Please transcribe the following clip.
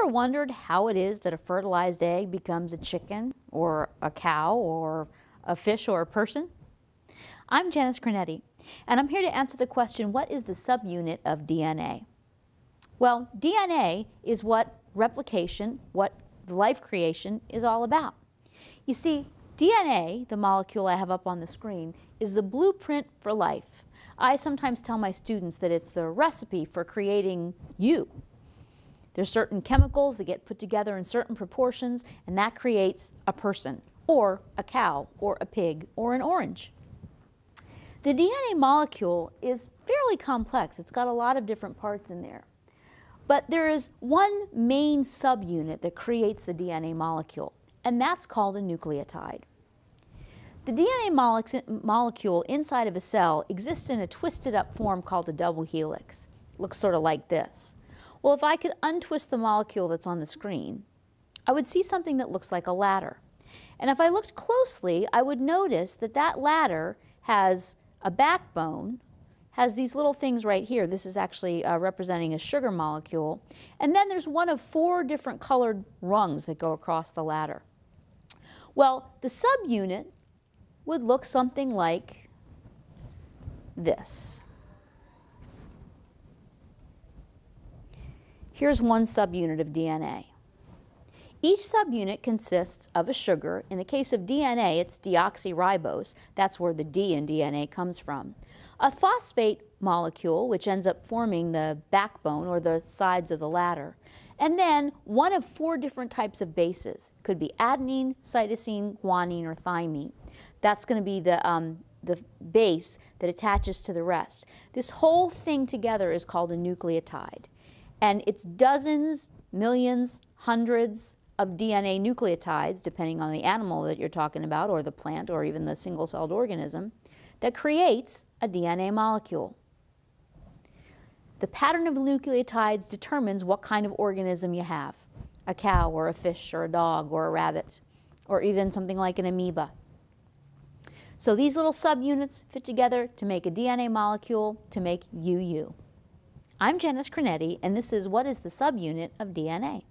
ever wondered how it is that a fertilized egg becomes a chicken or a cow or a fish or a person? I'm Janice Crenetti, and I'm here to answer the question, what is the subunit of DNA? Well, DNA is what replication, what life creation is all about. You see, DNA, the molecule I have up on the screen, is the blueprint for life. I sometimes tell my students that it's the recipe for creating you. There's certain chemicals that get put together in certain proportions, and that creates a person, or a cow, or a pig, or an orange. The DNA molecule is fairly complex. It's got a lot of different parts in there. But there is one main subunit that creates the DNA molecule, and that's called a nucleotide. The DNA molecule inside of a cell exists in a twisted up form called a double helix. It looks sort of like this. Well, if I could untwist the molecule that's on the screen, I would see something that looks like a ladder. And if I looked closely, I would notice that that ladder has a backbone, has these little things right here. This is actually representing a sugar molecule. And then there's one of four different colored rungs that go across the ladder. Well, the subunit would look something like this. Here's one subunit of DNA. Each subunit consists of a sugar. In the case of DNA, it's deoxyribose. That's where the D in DNA comes from. A phosphate molecule, which ends up forming the backbone or the sides of the ladder. And then one of four different types of bases. Could be adenine, cytosine, guanine, or thymine. That's going to be the base that attaches to the rest. This whole thing together is called a nucleotide. And it's dozens, millions, hundreds of DNA nucleotides, depending on the animal that you're talking about, or the plant, or even the single-celled organism, that creates a DNA molecule. The pattern of nucleotides determines what kind of organism you have, a cow, or a fish, or a dog, or a rabbit, or even something like an amoeba. So these little subunits fit together to make a DNA molecule, to make you. I'm Janice Crenetti, and this is What is the Subunit of DNA?